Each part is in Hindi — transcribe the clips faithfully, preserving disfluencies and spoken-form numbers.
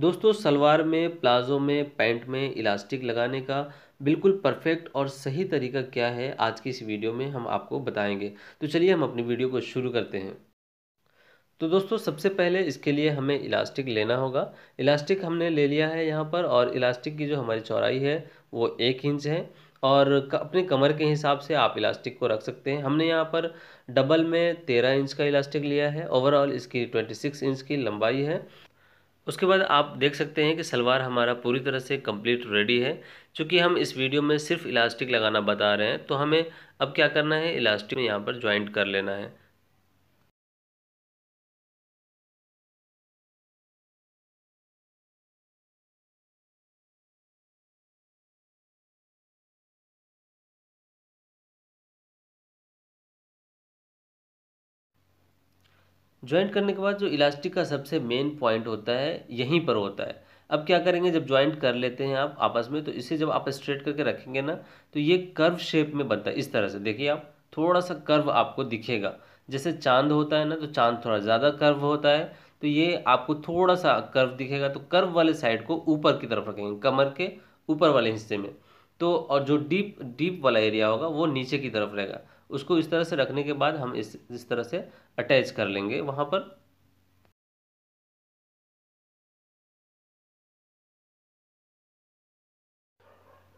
दोस्तों सलवार में, प्लाजो में, पैंट में इलास्टिक लगाने का बिल्कुल परफेक्ट और सही तरीका क्या है, आज की इस वीडियो में हम आपको बताएंगे। तो चलिए हम अपनी वीडियो को शुरू करते हैं। तो दोस्तों सबसे पहले इसके लिए हमें इलास्टिक लेना होगा। इलास्टिक हमने ले लिया है यहाँ पर, और इलास्टिक की जो हमारी चौड़ाई है वो एक इंच है, और अपने कमर के हिसाब से आप इलास्टिक को रख सकते हैं। हमने यहाँ पर डबल में तेरह इंच का इलास्टिक लिया है। ओवरऑल इसकी ट्वेंटी सिक्स इंच की लंबाई है। उसके बाद आप देख सकते हैं कि सलवार हमारा पूरी तरह से कंप्लीट रेडी है। चूँकि हम इस वीडियो में सिर्फ इलास्टिक लगाना बता रहे हैं, तो हमें अब क्या करना है, इलास्टिक में यहाँ पर ज्वाइंट कर लेना है। ज्वाइंट करने के बाद जो इलास्टिक का सबसे मेन पॉइंट होता है, यहीं पर होता है। अब क्या करेंगे, जब ज्वाइंट कर लेते हैं आप आपस में, तो इसे जब आप स्ट्रेट करके रखेंगे ना, तो ये कर्व शेप में बनता है। इस तरह से देखिए, आप थोड़ा सा कर्व आपको दिखेगा। जैसे चांद होता है ना, तो चांद थोड़ा ज़्यादा कर्व होता है, तो ये आपको थोड़ा सा कर्व दिखेगा। तो कर्व वाले साइड को ऊपर की तरफ रखेंगे, कमर के ऊपर वाले हिस्से में। तो और जो डीप डीप वाला एरिया होगा वो नीचे की तरफ रहेगा। उसको इस तरह से रखने के बाद हम इस इस तरह से अटैच कर लेंगे वहाँ पर।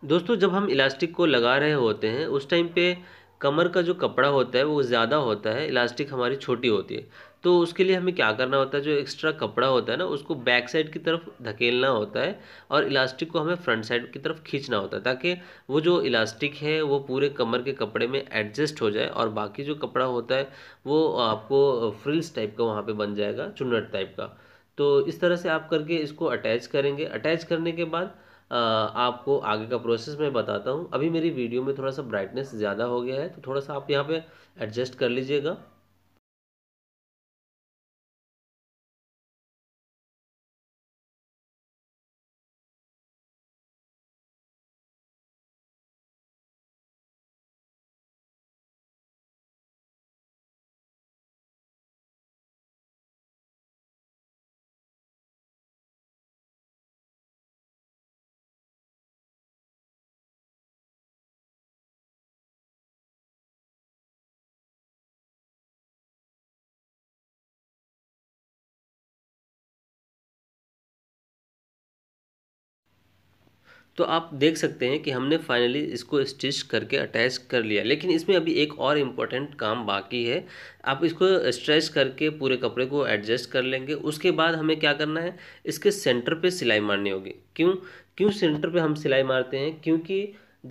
दोस्तों जब हम इलास्टिक को लगा रहे होते हैं उस टाइम पे कमर का जो कपड़ा होता है वो ज़्यादा होता है, इलास्टिक हमारी छोटी होती है। तो उसके लिए हमें क्या करना होता है, जो एक्स्ट्रा कपड़ा होता है ना, उसको बैक साइड की तरफ धकेलना होता है, और इलास्टिक को हमें फ्रंट साइड की तरफ खींचना होता है, ताकि वो जो इलास्टिक है वो पूरे कमर के कपड़े में एडजस्ट हो जाए, और बाकी जो कपड़ा होता है वो आपको फ्रिल्स टाइप का वहाँ पे बन जाएगा, चुन्नट टाइप का। तो इस तरह से आप करके इसको अटैच करेंगे। अटैच करने के बाद आ, आपको आगे का प्रोसेस मैं बताता हूँ। अभी मेरी वीडियो में थोड़ा सा ब्राइटनेस ज़्यादा हो गया है, तो थोड़ा सा आप यहाँ पे एडजस्ट कर लीजिएगा। तो आप देख सकते हैं कि हमने फाइनली इसको स्टिच करके अटैच कर लिया, लेकिन इसमें अभी एक और इम्पोर्टेंट काम बाकी है। आप इसको स्ट्रेच करके पूरे कपड़े को एडजस्ट कर लेंगे। उसके बाद हमें क्या करना है, इसके सेंटर पे सिलाई मारनी होगी। क्यों क्यों सेंटर पे हम सिलाई मारते हैं, क्योंकि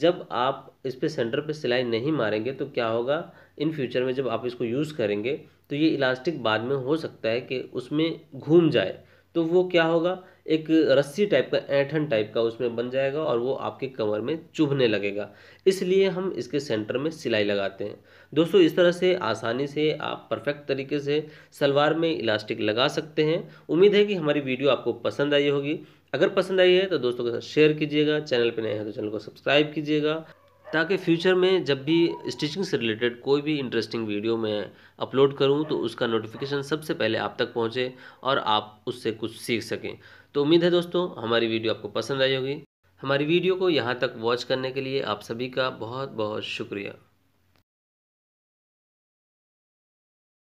जब आप इस पे सेंटर पे सिलाई नहीं मारेंगे तो क्या होगा, इन फ्यूचर में जब आप इसको यूज़ करेंगे तो ये इलास्टिक बाद में हो सकता है कि उसमें घूम जाए। तो वो क्या होगा, एक रस्सी टाइप का, ऐंठन टाइप का उसमें बन जाएगा, और वो आपके कमर में चुभने लगेगा। इसलिए हम इसके सेंटर में सिलाई लगाते हैं। दोस्तों इस तरह से आसानी से आप परफेक्ट तरीके से सलवार में इलास्टिक लगा सकते हैं। उम्मीद है कि हमारी वीडियो आपको पसंद आई होगी। अगर पसंद आई है तो दोस्तों के साथ शेयर कीजिएगा। चैनल पर नए हैं तो चैनल को सब्सक्राइब कीजिएगा, ताकि फ्यूचर में जब भी स्टिचिंग से रिलेटेड कोई भी इंटरेस्टिंग वीडियो मैं अपलोड करूं तो उसका नोटिफिकेशन सबसे पहले आप तक पहुंचे और आप उससे कुछ सीख सकें। तो उम्मीद है दोस्तों हमारी वीडियो आपको पसंद आई होगी। हमारी वीडियो को यहां तक वॉच करने के लिए आप सभी का बहुत बहुत शुक्रिया।